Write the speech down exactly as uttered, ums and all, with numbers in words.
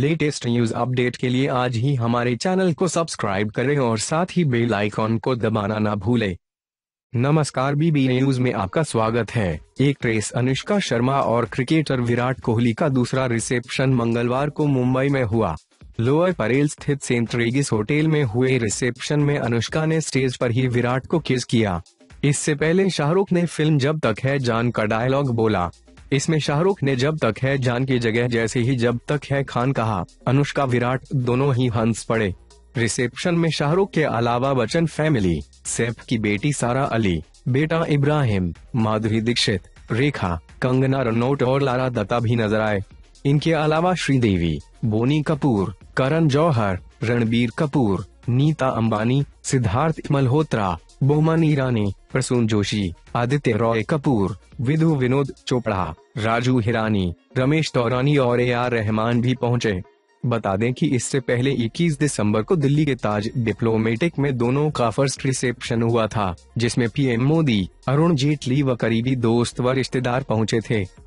Latest news update के लिए आज ही हमारे चैनल को सब्सक्राइब करें और साथ ही बेल आइकॉन को दबाना ना भूलें। नमस्कार, बीबी न्यूज में आपका स्वागत है। एक्ट्रेस अनुष्का शर्मा और क्रिकेटर विराट कोहली का दूसरा रिसेप्शन मंगलवार को मुंबई में हुआ। लोअर परेल स्थित सेंट रेगिस होटल में हुए रिसेप्शन में अनुष्का ने स्टेज पर ही विराट को किस किया। इससे पहले शाहरुख ने फिल्म जब तक है जान का डायलॉग बोला। इसमें शाहरुख ने जब तक है जान की जगह जैसे ही जब तक है खान कहा, अनुष्का विराट दोनों ही हंस पड़े। रिसेप्शन में शाहरुख के अलावा बच्चन फैमिली, सैफ की बेटी सारा अली, बेटा इब्राहिम, माधुरी दीक्षित, रेखा, कंगना रनौट और लारा दत्ता भी नजर आए। इनके अलावा श्रीदेवी, बोनी कपूर, करण जौहर, रणबीर कपूर, नीता अंबानी, सिद्धार्थ मल्होत्रा, बोमन ईरानी, प्रसून जोशी, आदित्य रॉय कपूर, विधु विनोद चोपड़ा, राजू हिरानी, रमेश तौरानी और ए आर रहमान भी पहुंचे। बता दें कि इससे पहले इक्कीस दिसंबर को दिल्ली के ताज डिप्लोमेटिक में दोनों का फर्स्ट रिसेप्शन हुआ था, जिसमें पीएम मोदी, अरुण जेटली व करीबी दोस्त व रिश्तेदार पहुंचे थे।